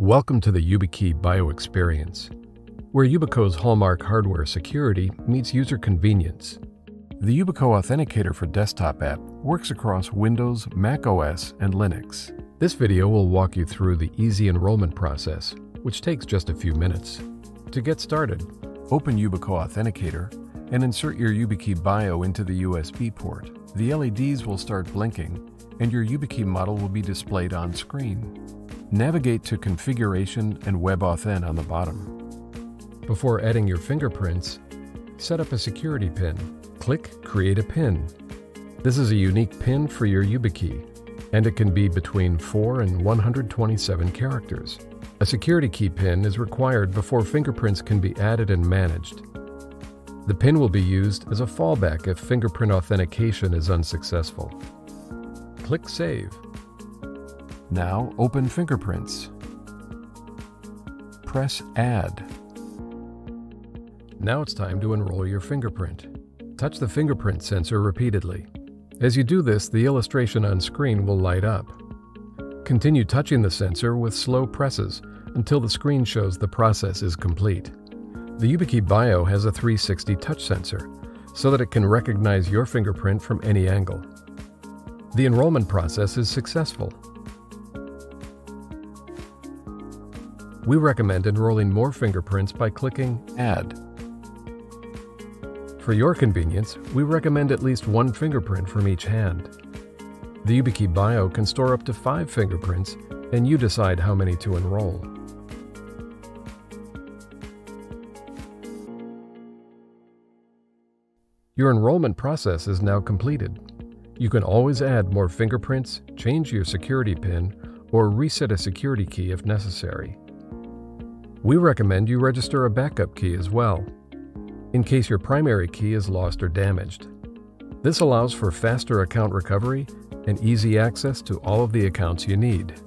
Welcome to the YubiKey Bio experience, where Yubico's hallmark hardware security meets user convenience. The Yubico Authenticator for Desktop app works across Windows, macOS, and Linux. This video will walk you through the easy enrollment process, which takes just a few minutes. To get started, open Yubico Authenticator and insert your YubiKey Bio into the USB port. The LEDs will start blinking, and your YubiKey model will be displayed on screen. Navigate to Configuration and WebAuthn on the bottom. Before adding your fingerprints, set up a security PIN. Click Create a PIN. This is a unique PIN for your YubiKey, and it can be between 4 and 127 characters. A security key PIN is required before fingerprints can be added and managed. The PIN will be used as a fallback if fingerprint authentication is unsuccessful. Click Save. Now open Fingerprints. Press Add. Now it's time to enroll your fingerprint. Touch the fingerprint sensor repeatedly. As you do this, the illustration on screen will light up. Continue touching the sensor with slow presses until the screen shows the process is complete. The YubiKey Bio has a 360 touch sensor so that it can recognize your fingerprint from any angle. The enrollment process is successful. We recommend enrolling more fingerprints by clicking Add. For your convenience, we recommend at least one fingerprint from each hand. The YubiKey Bio can store up to 5 fingerprints, and you decide how many to enroll. Your enrollment process is now completed. You can always add more fingerprints, change your security PIN, or reset a security key if necessary. We recommend you register a backup key as well, in case your primary key is lost or damaged. This allows for faster account recovery and easy access to all of the accounts you need.